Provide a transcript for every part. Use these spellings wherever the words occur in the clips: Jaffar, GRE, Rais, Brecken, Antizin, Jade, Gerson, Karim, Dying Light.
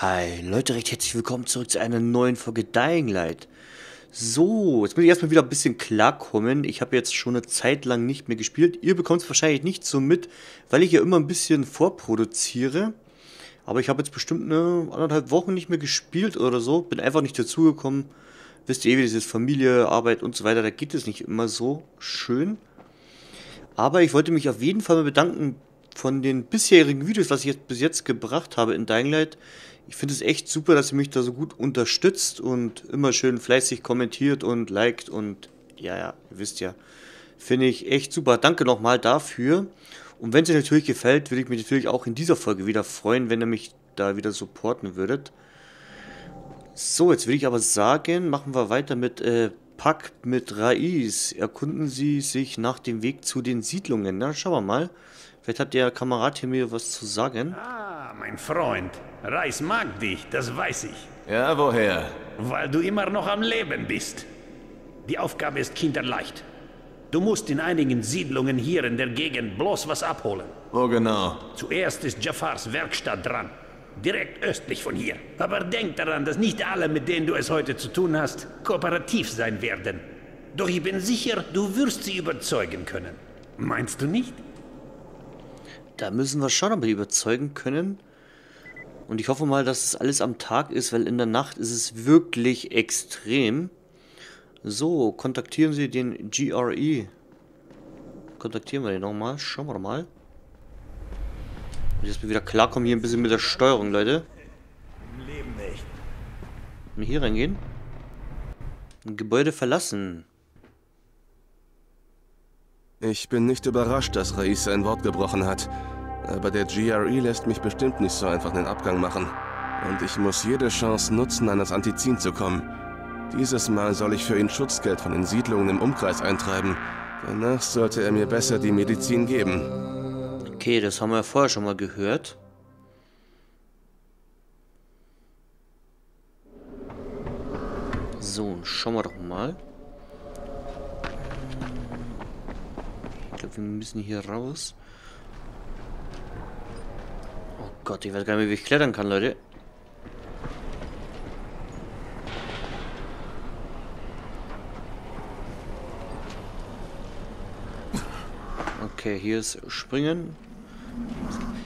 Hi Leute, recht herzlich willkommen zurück zu einer neuen Folge Dying Light. So, jetzt muss ich erstmal wieder ein bisschen klarkommen. Ich habe jetzt schon eine Zeit lang nicht mehr gespielt. Ihr bekommt es wahrscheinlich nicht so mit, weil ich ja immer ein bisschen vorproduziere. Aber ich habe jetzt bestimmt eine 1,5 Wochen nicht mehr gespielt oder so. Bin einfach nicht dazugekommen. Wisst ihr, wie das ist, Familie, Arbeit und so weiter, da geht es nicht immer so schön. Aber ich wollte mich auf jeden Fall mal bedanken von den bisherigen Videos, was ich jetzt bis jetzt gebracht habe in Dying Light. Ich finde es echt super, dass ihr mich da so gut unterstützt und immer schön fleißig kommentiert und liked und ja, ihr wisst ja, finde ich echt super. Danke nochmal dafür. Und wenn es euch natürlich gefällt, würde ich mich natürlich auch in dieser Folge wieder freuen, wenn ihr mich da wieder supporten würdet. So, jetzt würde ich aber sagen, machen wir weiter mit Pakt mit Rais. Erkunden Sie sich nach dem Weg zu den Siedlungen. Na, schauen wir mal. Vielleicht hat der Kamerad hier mir was zu sagen. Ah, mein Freund. Rais mag dich, das weiß ich. Ja, woher? Weil du immer noch am Leben bist. Die Aufgabe ist kinderleicht. Du musst in einigen Siedlungen hier in der Gegend bloß was abholen. Wo genau? Zuerst ist Jaffars Werkstatt dran. Direkt östlich von hier. Aber denk daran, dass nicht alle, mit denen du es heute zu tun hast, kooperativ sein werden. Doch ich bin sicher, du wirst sie überzeugen können. Meinst du nicht? Da müssen wir schauen, ob wir die überzeugen können. Und ich hoffe mal, dass es alles am Tag ist, weil in der Nacht ist es wirklich extrem. So, kontaktieren Sie den GRE. Kontaktieren wir den nochmal. Schauen wir mal. Jetzt bin ich wieder klarkommen hier ein bisschen mit der Steuerung, Leute. Mal hier reingehen. Ein Gebäude verlassen. Ich bin nicht überrascht, dass Rais sein Wort gebrochen hat. Aber der GRE lässt mich bestimmt nicht so einfach den Abgang machen. Und ich muss jede Chance nutzen, an das Antizin zu kommen. Dieses Mal soll ich für ihn Schutzgeld von den Siedlungen im Umkreis eintreiben. Danach sollte er mir besser die Medizin geben. Okay, das haben wir ja vorher schon mal gehört. So, schauen wir doch mal. Ich glaube, wir müssen hier raus. Oh Gott, ich weiß gar nicht mehr, wie ich klettern kann, Leute. Okay, hier ist Springen.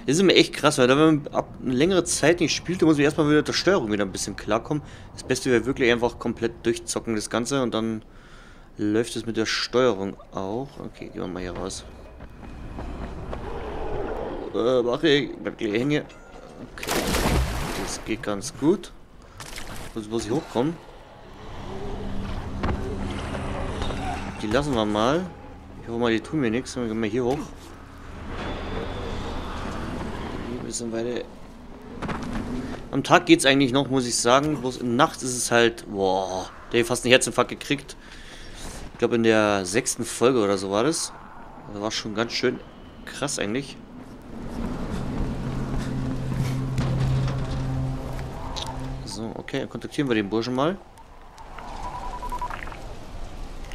Das ist immer echt krass, weil wenn man eine längere Zeit nicht spielt, dann muss man erstmal wieder mit der Steuerung wieder ein bisschen klarkommen. Das Beste wäre wirklich einfach komplett durchzocken das Ganze und dann läuft es mit der Steuerung auch. Okay, gehen wir mal hier raus. Mach ich. Bleib gleich hängen. Okay. Das geht ganz gut. Muss ich hochkommen? Die lassen wir mal. Ich hoffe mal, die tun mir nichts. Dann gehen wir hier hoch. Ein bisschen weiter. Am Tag geht's eigentlich noch, muss ich sagen. Bloß in der Nacht ist es halt... Boah, der hat fast einen Herzinfarkt gekriegt. Ich glaube, in der 6. Folge oder so war das. Das war schon ganz schön krass eigentlich. So, okay. Dann kontaktieren wir den Burschen mal.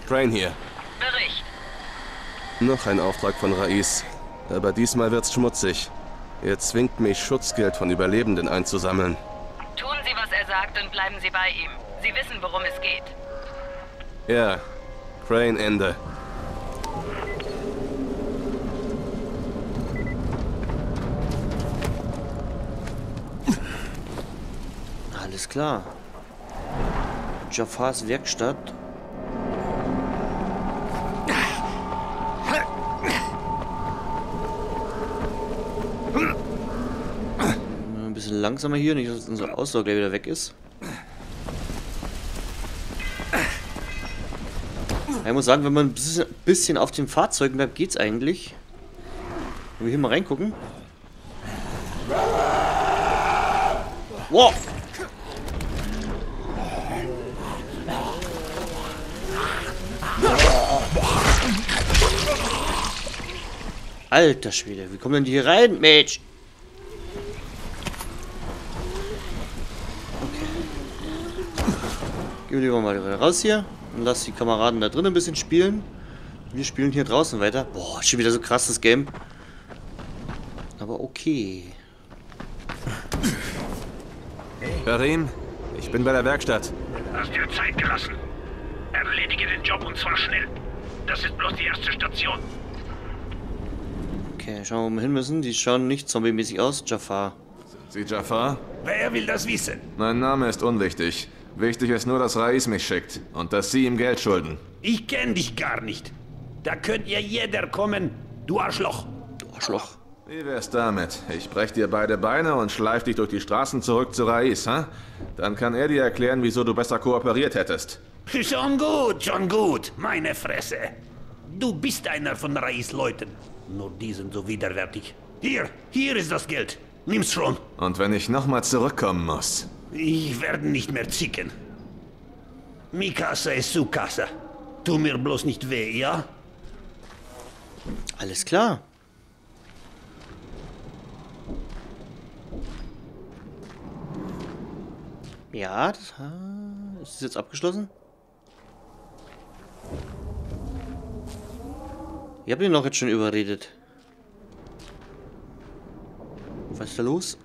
Crane hier. Bericht. Noch ein Auftrag von Rais. Aber diesmal wird's schmutzig. Er zwingt mich, Schutzgeld von Überlebenden einzusammeln. Tun Sie, was er sagt und bleiben Sie bei ihm. Sie wissen, worum es geht. Ja. Crane, Ende. Alles klar. Jaffars Werkstatt. Langsamer hier, nicht, dass unser Ausdauer gleich wieder weg ist. Ich muss sagen, wenn man ein bisschen auf den Fahrzeugen bleibt, geht's eigentlich. Wenn wir hier mal reingucken. Wow! Alter Schwede, wie kommen denn die hier rein, Mensch? Gehen wir lieber mal raus hier und lass die Kameraden da drin ein bisschen spielen. Wir spielen hier draußen weiter. Boah, schon wieder so krass das Game. Aber okay. Karim, ich bin bei der Werkstatt. Hast dir Zeit gelassen. Erledige den Job und zwar schnell. Das ist bloß die erste Station. Okay, schauen wir, wo wir hin müssen. Die schauen nicht zombie-mäßig aus. Jaffar. Sie Jaffar? Wer will das wissen? Mein Name ist unwichtig. Wichtig ist nur, dass Rais mich schickt und dass Sie ihm Geld schulden. Ich kenne dich gar nicht. Da könnt ihr jeder kommen. Du Arschloch. Du Arschloch. Wie wär's damit? Ich brech dir beide Beine und schleif dich durch die Straßen zurück zu Rais, hä? Dann kann er dir erklären, wieso du besser kooperiert hättest. Schon gut, schon gut. Meine Fresse. Du bist einer von Rais Leuten. Nur die sind so widerwärtig. Hier ist das Geld. Nimm's schon. Und wenn ich nochmal zurückkommen muss? Ich werde nicht mehr zicken. Mikasa ist su Kasa. Tu mir bloß nicht weh, ja? Alles klar. Ja, das ist das jetzt abgeschlossen? Ich habe ihn noch jetzt schon überredet. Was ist da los?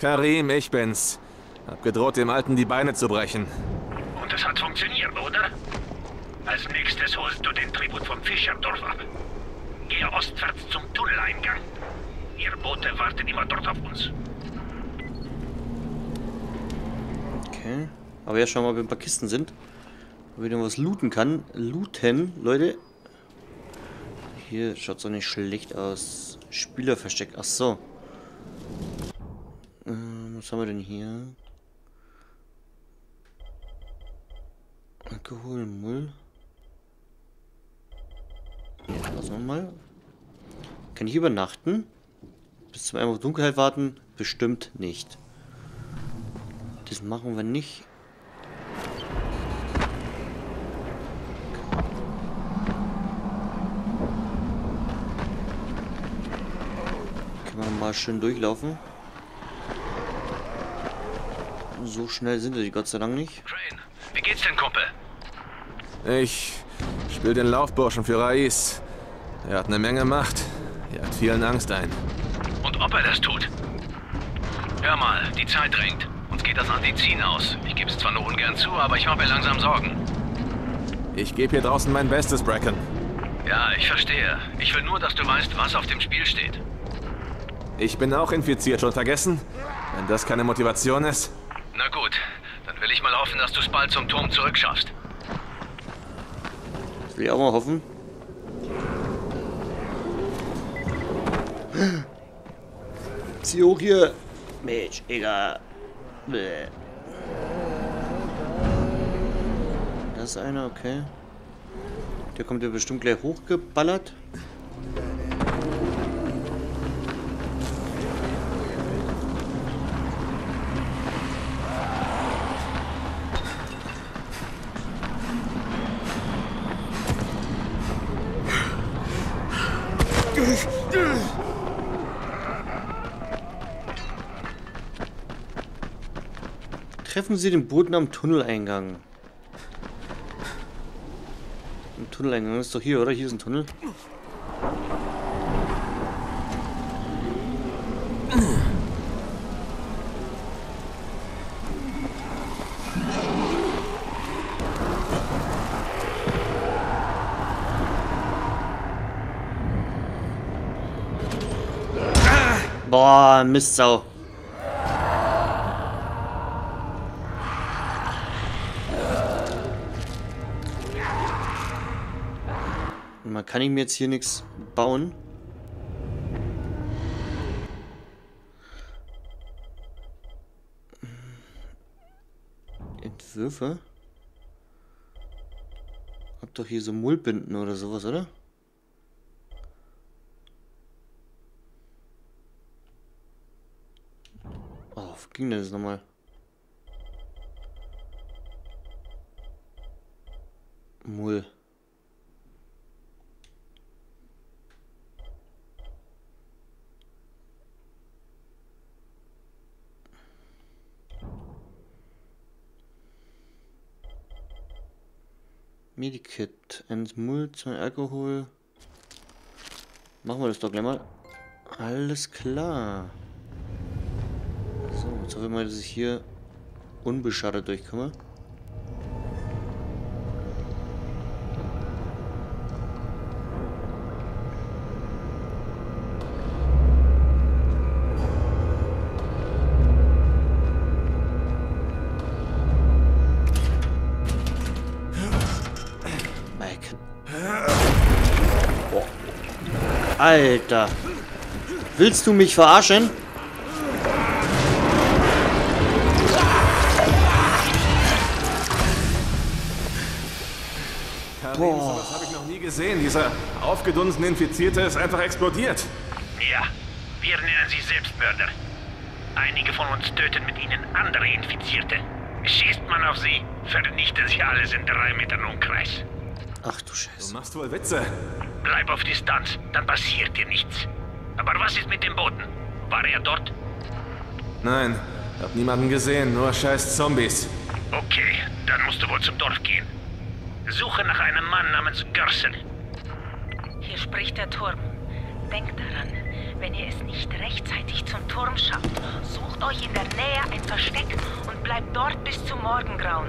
Karim, ich bin's. Hab gedroht, dem Alten die Beine zu brechen. Und es hat funktioniert, oder? Als nächstes holst du den Tribut vom Fischerdorf ab. Gehe ostwärts zum Tunneleingang. Ihr Boote warten immer dort auf uns. Okay. Aber ja, schauen wir mal, ob wir ein paar Kisten sind. Ob ich noch was looten kann. Looten, Leute. Hier schaut's doch nicht schlecht aus. Spielerversteck. Ach so. Was haben wir denn hier? Alkohol, Müll. Lassen wir mal. Kann ich übernachten? Bis zum Ende auf Dunkelheit warten? Bestimmt nicht. Das machen wir nicht. Können wir mal schön durchlaufen. So schnell sind die Gott sei Dank nicht. Crane, wie geht's denn, Kumpel? Ich spiel den Laufburschen für Rais. Er hat eine Menge Macht. Er hat vielen Angst ein. Und ob er das tut? Hör mal, die Zeit drängt. Uns geht das Antizin aus. Ich geb's zwar nur ungern zu, aber ich mache mir langsam Sorgen. Ich gebe hier draußen mein Bestes, Brecken. Ja, ich verstehe. Ich will nur, dass du weißt, was auf dem Spiel steht. Ich bin auch infiziert, schon vergessen? Wenn das keine Motivation ist... Na gut, dann will ich mal hoffen, dass du es bald zum Turm zurückschaffst. Das will ich auch mal hoffen. Zieh hoch hier. Mensch, egal. Bäh. Das ist einer, okay. Der kommt ja bestimmt gleich hochgeballert. Treffen Sie den Boten am Tunneleingang. Am Tunneleingang ist doch hier, oder? Hier ist ein Tunnel. Boah, Mistsau. Kann ich mir jetzt hier nichts bauen? Entwürfe? Hab doch hier so Mullbinden oder sowas, oder? Oh, wo ging denn das nochmal? Mull. Medikit, 1 Mull, 2 Alkohol, Machen wir das doch gleich mal. Alles klar. So, jetzt hoffe ich mal, dass ich hier unbeschadet durchkomme. Alter. Willst du mich verarschen? Karim, sowas habe ich noch nie gesehen. Dieser aufgedunsene Infizierte ist einfach explodiert. Ja, wir nennen sie Selbstmörder. Einige von uns töten mit ihnen andere Infizierte. Schießt man auf sie, vernichten sie alles in 3 Metern Umkreis. Ach du Scheiße. Du machst wohl Witze. Bleib auf Distanz, dann passiert dir nichts. Aber was ist mit dem Boten? War er dort? Nein, hab niemanden gesehen, nur scheiß Zombies. Okay, dann musst du wohl zum Dorf gehen. Suche nach einem Mann namens Gerson. Hier spricht der Turm. Denkt daran, wenn ihr es nicht rechtzeitig zum Turm schafft, sucht euch in der Nähe ein Versteck und bleibt dort bis zum Morgengrauen.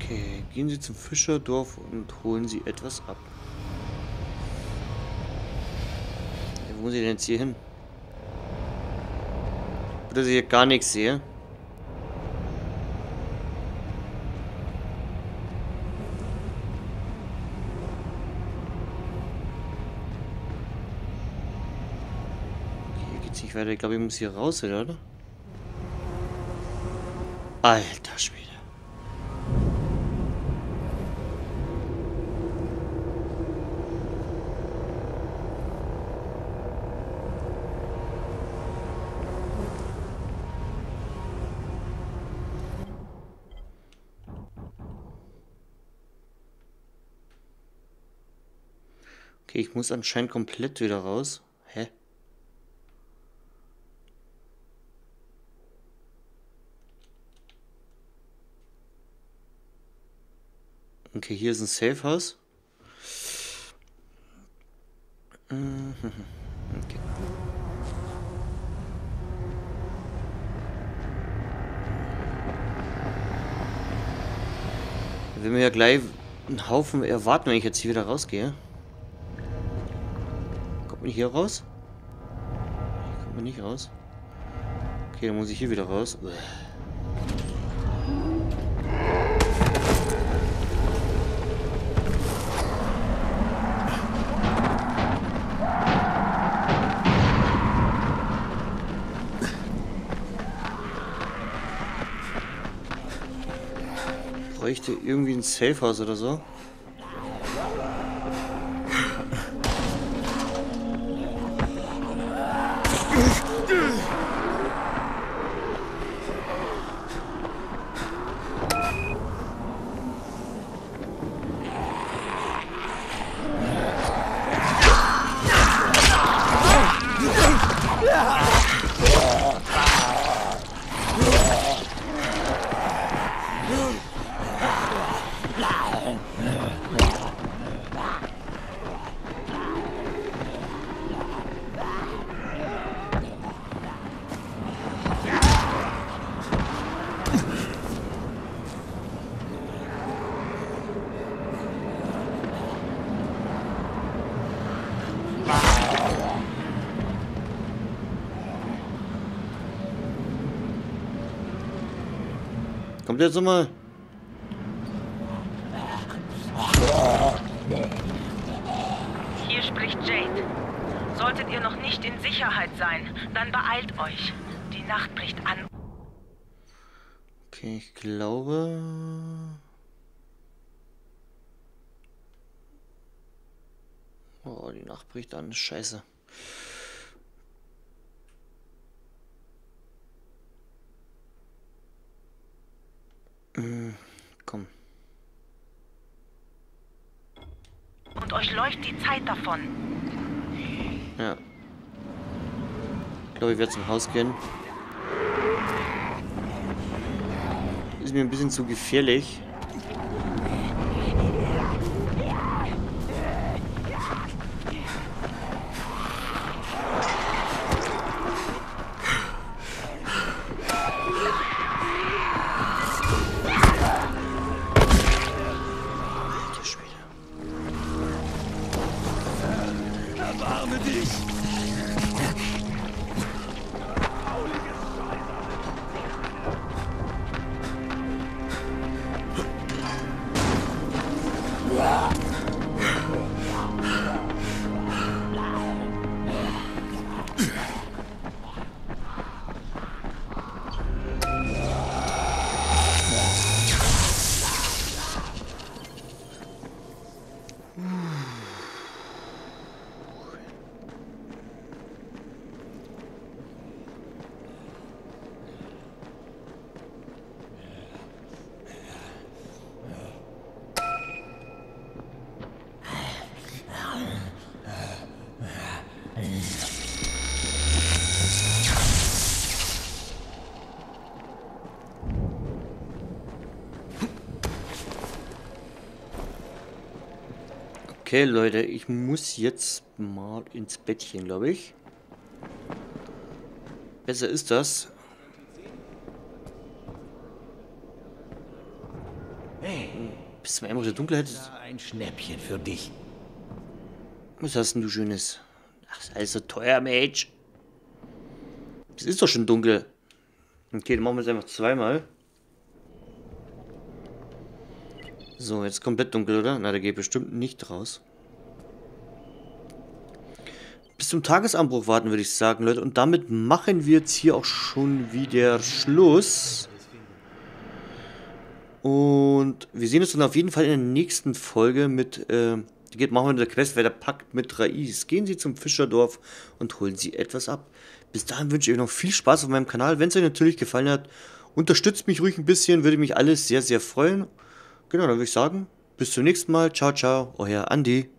Okay, gehen Sie zum Fischerdorf und holen Sie etwas ab. Wo sind Sie denn jetzt hier hin? Dass ich hier gar nichts sehe. Okay, hier geht's nicht weiter. Ich glaube, ich muss hier raus, oder? Alter Schwede. Okay, ich muss anscheinend komplett wieder raus. Hä? Okay, hier ist ein Safe House. Okay. Ich will mir ja gleich einen Haufen erwarten, wenn ich jetzt hier wieder rausgehe. Hier raus? Hier kommt man nicht raus. Okay, dann muss ich hier wieder raus. Uah. Ich bräuchte irgendwie ein Safehouse oder so. Kommt jetzt nochmal. Hier spricht Jade. Solltet solltet ihr noch nicht in Sicherheit sein. Dann beeilt euch. Die Nacht bricht an. Okay, ich glaube... Oh, die Nacht bricht an. Scheiße. Komm. Und euch läuft die Zeit davon. Ja. Ich glaube, ich werde zum Haus gehen. Ist mir ein bisschen zu gefährlich. Okay, Leute, ich muss jetzt mal ins Bettchen, glaube ich. Besser ist das. Hey, bist du mal immer so dunkel? Ein Schnäppchen für dich. Was hast denn du Schönes? Ach, ist alles so teuer, Mage. Es ist doch schon dunkel. Okay, dann machen wir es einfach zweimal. So, jetzt komplett dunkel, oder? Na, der geht bestimmt nicht raus. Bis zum Tagesanbruch warten, würde ich sagen, Leute. Und damit machen wir jetzt hier auch schon wieder Schluss. Und wir sehen uns dann auf jeden Fall in der nächsten Folge mit... machen wir mit der Quest, weil der Pakt mit Rais. Gehen Sie zum Fischerdorf und holen Sie etwas ab. Bis dahin wünsche ich euch noch viel Spaß auf meinem Kanal. Wenn es euch natürlich gefallen hat, unterstützt mich ruhig ein bisschen. Würde mich alles sehr, sehr freuen. Genau, dann würde ich sagen, bis zum nächsten Mal. Ciao, ciao, euer Andi.